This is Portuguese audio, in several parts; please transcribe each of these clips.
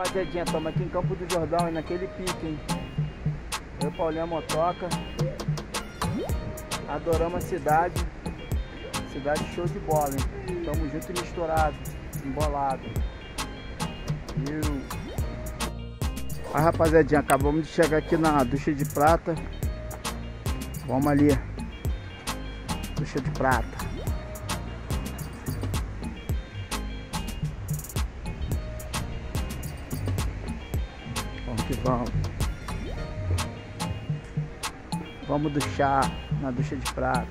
Rapaziadinha, tamo aqui em Campos do Jordão e naquele pique, hein? Eu, Paulinha Motoca. Adoramos a cidade. Cidade show de bola, hein? Tamo junto e misturado, embolado. Aí, rapaziadinha, acabamos de chegar aqui na Ducha de Prata. Vamos ali. Ducha de Prata. Vamos que vamos. Vamos duchar na Ducha de Prata.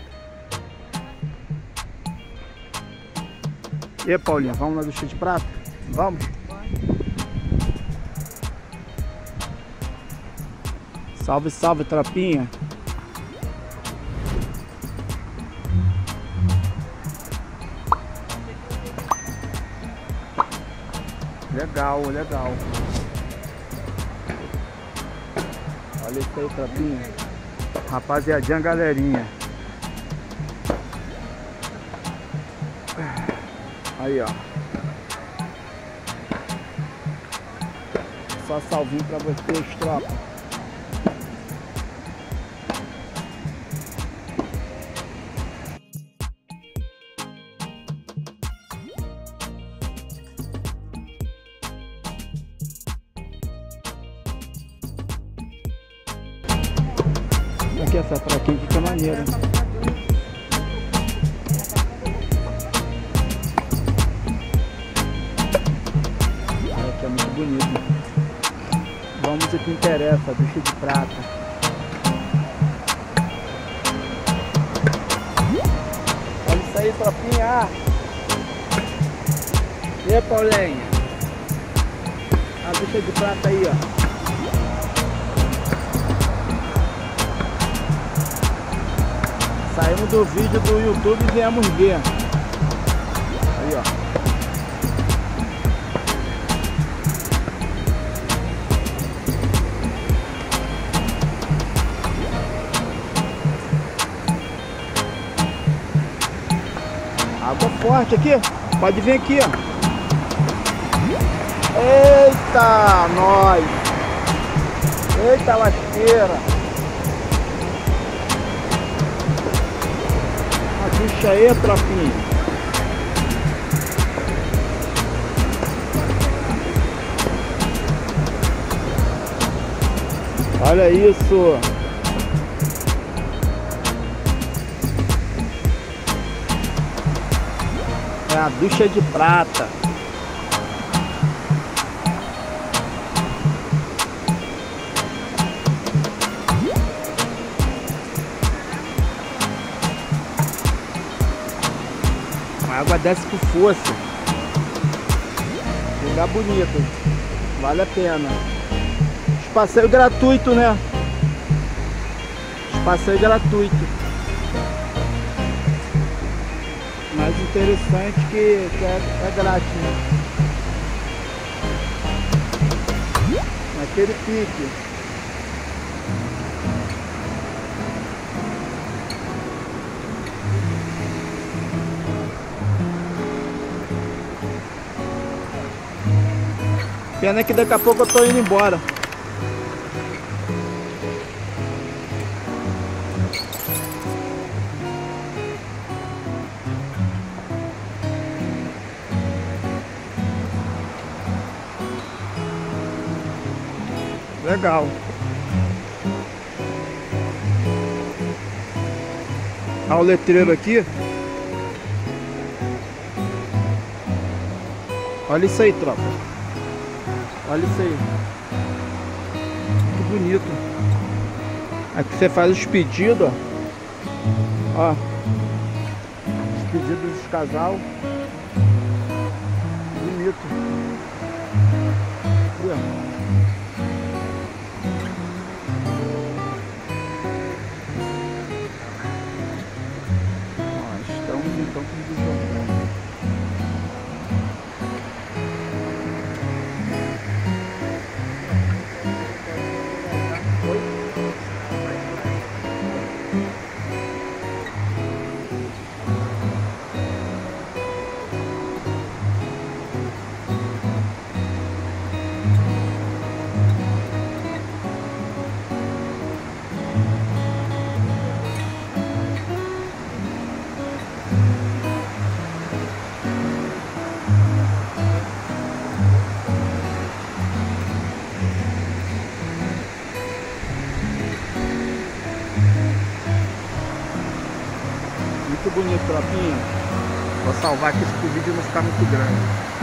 E aí, Paulinha, vamos na Ducha de Prata? Vamos? Salve, salve, tropinha. Legal, legal. Olha isso aí, tropinha. Rapaziadinha, galerinha. Aí, ó. Só salvinho pra vocês, tropa. Aqui essa praquinha fica maneira. Olha que é muito bonito. Vamos ao que interessa, Ducha de Prata. Olha isso aí, tropinha. E aí, Paulinha? A Ducha de Prata aí, ó. Saímos do vídeo do YouTube e viemos ver. Aí, ó. Água forte aqui. Pode vir aqui, ó. Eita, nós. Eita, lasqueira. Puxa aí, tropinha. Olha isso. É a Ducha de Prata. A água desce com força. Lugar bonito. Vale a pena. Passeio gratuito, né? Passeio gratuito. Mais interessante que é grátis, né? Naquele pique. Pena que daqui a pouco eu tô indo embora. Legal. Olha o letreiro aqui. Olha isso aí, tropa. Olha isso aí. Que bonito. Aqui você faz os pedidos, ó. Ó. Os pedidos dos casal. Bonito. Aqui, ó. Nós estamos então com o Ducha. muito bonito, tropinha. Vou salvar aqui, porque o vídeo não ficar muito grande.